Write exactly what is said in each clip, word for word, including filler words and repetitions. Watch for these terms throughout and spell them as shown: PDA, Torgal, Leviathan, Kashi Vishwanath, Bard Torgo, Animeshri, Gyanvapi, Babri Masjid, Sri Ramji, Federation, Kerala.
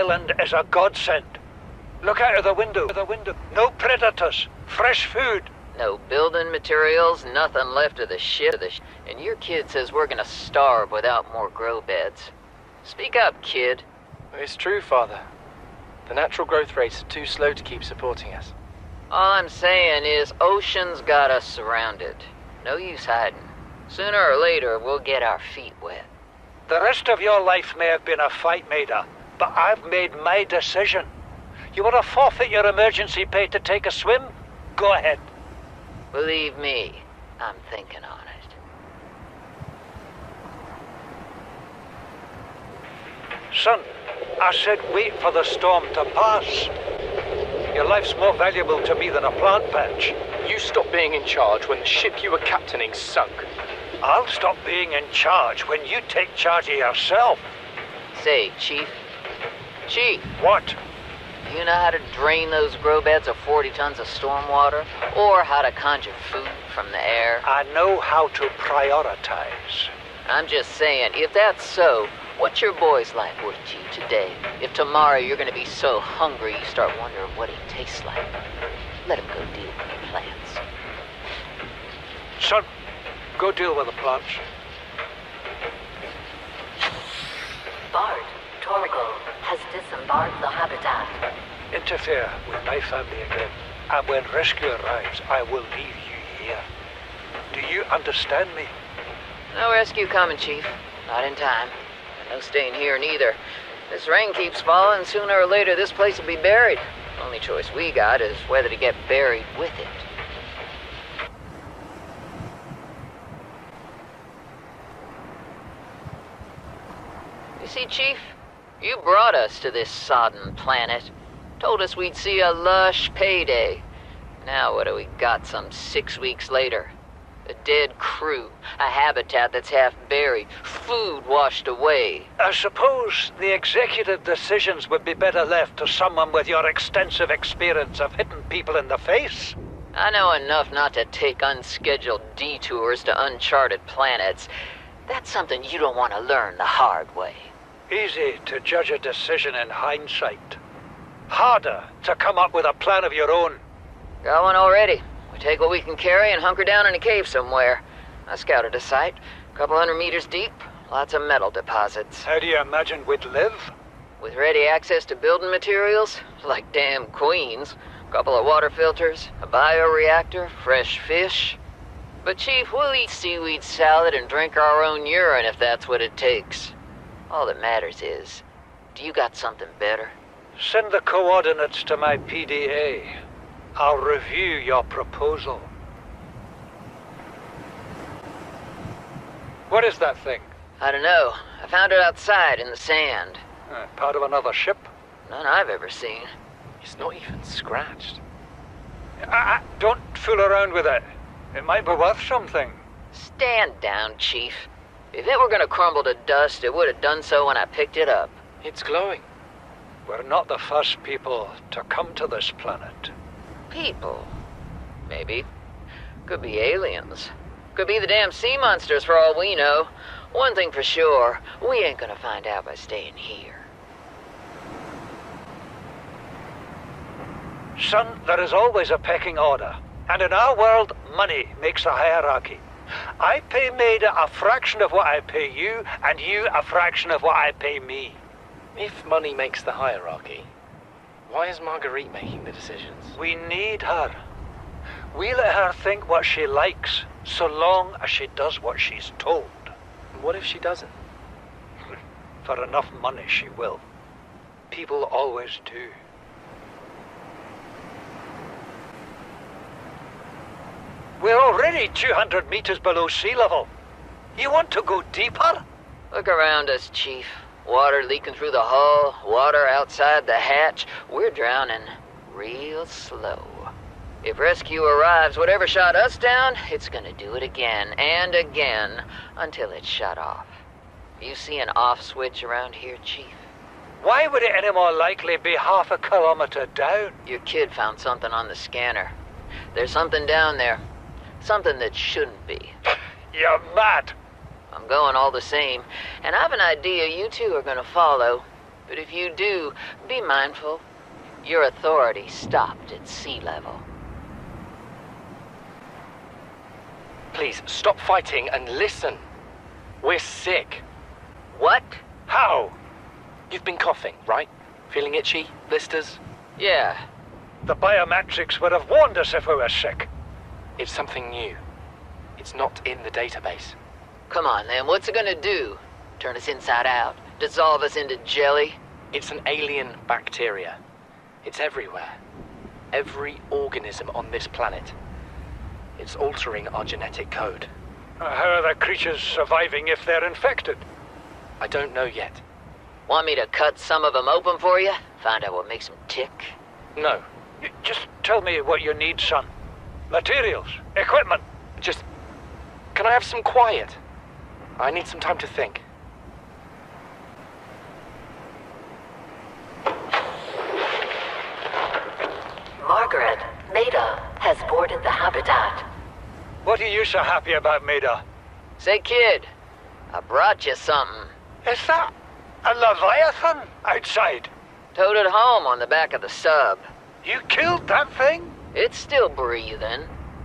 island is a godsend. Look out of the window. The window. No predators. Fresh food. No building materials, nothing left of the shit of the sh and your kid says we're gonna starve without more grow beds. Speak up, kid. It's true, Father. The natural growth rates are too slow to keep supporting us. All I'm saying is ocean's got us surrounded. No use hiding. Sooner or later, we'll get our feet wet. The rest of your life may have been a fight maker, but I've made my decision. You want to forfeit your emergency pay to take a swim? Go ahead. Believe me, I'm thinking on it. Son, I said wait for the storm to pass. Your life's more valuable to me than a plant patch. You stopped being in charge when the ship you were captaining sunk. I'll stop being in charge when you take charge of yourself. Say, Chief. Chief. What? You know how to drain those grow beds of forty tons of stormwater, or how to conjure food from the air? I know how to prioritize. I'm just saying, if that's so, what's your boy's life worth to you today, if tomorrow you're going to be so hungry you start wondering what he tastes like? Let him go deal with the plants. Son, go deal with the plants. Bard Torgo has disembarked the habitat. Interfere with my family again, and when rescue arrives, I will leave you here. Do you understand me? No rescue coming, Chief. Not in time. No staying here neither. This rain keeps falling. Sooner or later, this place will be buried. The only choice we got is whether to get buried with it. You see, Chief? You brought us to this sodden planet. Told us we'd see a lush payday. Now what do we got some six weeks later? A dead crew, a habitat that's half buried, food washed away. I suppose the executive decisions would be better left to someone with your extensive experience of hitting people in the face. I know enough not to take unscheduled detours to uncharted planets. That's something you don't want to learn the hard way. Easy to judge a decision in hindsight. Harder to come up with a plan of your own. Got one already. We take what we can carry and hunker down in a cave somewhere. I scouted a site, a couple hundred meters deep, lots of metal deposits. How do you imagine we'd live? With ready access to building materials, like damn queens, a couple of water filters, a bioreactor, fresh fish. But Chief, we'll eat seaweed salad and drink our own urine if that's what it takes. All that matters is, do you got something better? Send the coordinates to my P D A. I'll review your proposal. What is that thing? I don't know. I found it outside in the sand. Uh, part of another ship? None I've ever seen. It's not even scratched. I, I, don't fool around with it. It might be worth something. Stand down, Chief. If it were gonna crumble to dust, it would have done so when I picked it up. It's glowing. We're not the first people to come to this planet. People? Maybe. Could be aliens. Could be the damn sea monsters for all we know. One thing for sure, we ain't gonna find out by staying here. Son, there is always a pecking order. And in our world, money makes the hierarchy. I pay Maida a fraction of what I pay you, and you a fraction of what I pay me. If money makes the hierarchy, why is Marguerite making the decisions? We need her. We let her think what she likes, so long as she does what she's told. What if she doesn't? For enough money, she will. People always do. We're already two hundred meters below sea level. You want to go deeper? Look around us, Chief. Water leaking through the hull, water outside the hatch. We're drowning real slow. If rescue arrives, whatever shot us down, it's gonna do it again and again until it's shut off. You see an off switch around here, Chief? Why would it any more likely be half a kilometer down? Your kid found something on the scanner. There's something down there. Something that shouldn't be. You're mad. I'm going all the same, and I've an idea you two are gonna follow. But if you do, be mindful. Your authority stopped at sea level. Please, stop fighting and listen. We're sick. What? How? You've been coughing, right? Feeling itchy? Blisters? Yeah. The biometrics would have warned us if we were sick. It's something new. It's not in the database. Come on, then. What's it gonna do? Turn us inside out? Dissolve us into jelly? It's an alien bacteria. It's everywhere. Every organism on this planet. It's altering our genetic code. Uh, how are the creatures surviving if they're infected? I don't know yet. Want me to cut some of them open for you? Find out what makes them tick? No. Just tell me what you need, son. Materials, equipment. Just... Can I have some quiet? I need some time to think. Margaret, Maida has boarded the habitat. What are you so happy about, Maida? Say, kid, I brought you something. Is that a Leviathan outside? Towed it home on the back of the sub. You killed that thing? It's still breathing.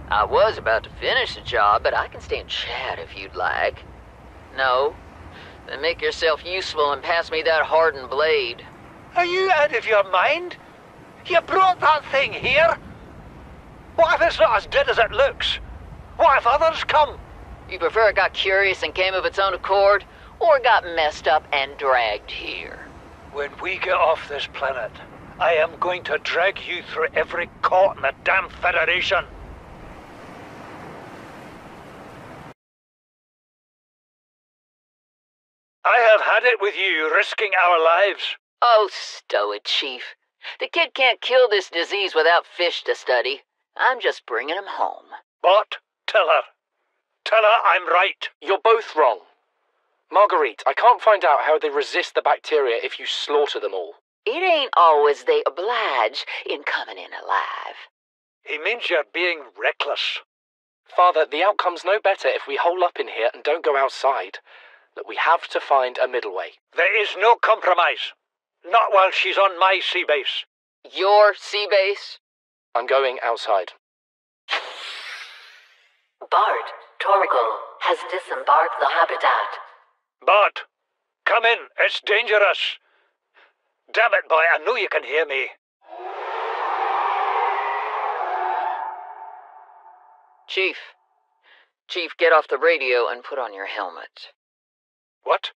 I was about to finish the job, but I can stay and chat if you'd like. No? Then make yourself useful and pass me that hardened blade. Are you out of your mind? You brought that thing here? What if it's not as dead as it looks? What if others come? You prefer it got curious and came of its own accord, or got messed up and dragged here? When we get off this planet, I am going to drag you through every court in the damn Federation. I have had it with you risking our lives. Oh, stow it, Chief. The kid can't kill this disease without fish to study. I'm just bringing him home. But tell her. Tell her I'm right. You're both wrong. Marguerite, I can't find out how they resist the bacteria if you slaughter them all. It ain't always they oblige in coming in alive. He means you're being reckless. Father, the outcome's no better if we hole up in here and don't go outside. That we have to find a middle way. There is no compromise. Not while she's on my sea base. Your sea base? I'm going outside. Bart, Torgal has disembarked the habitat. Bart, come in. It's dangerous. Damn it, boy, I know you can hear me. Chief. Chief, get off the radio and put on your helmet. What?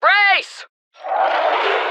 Brace!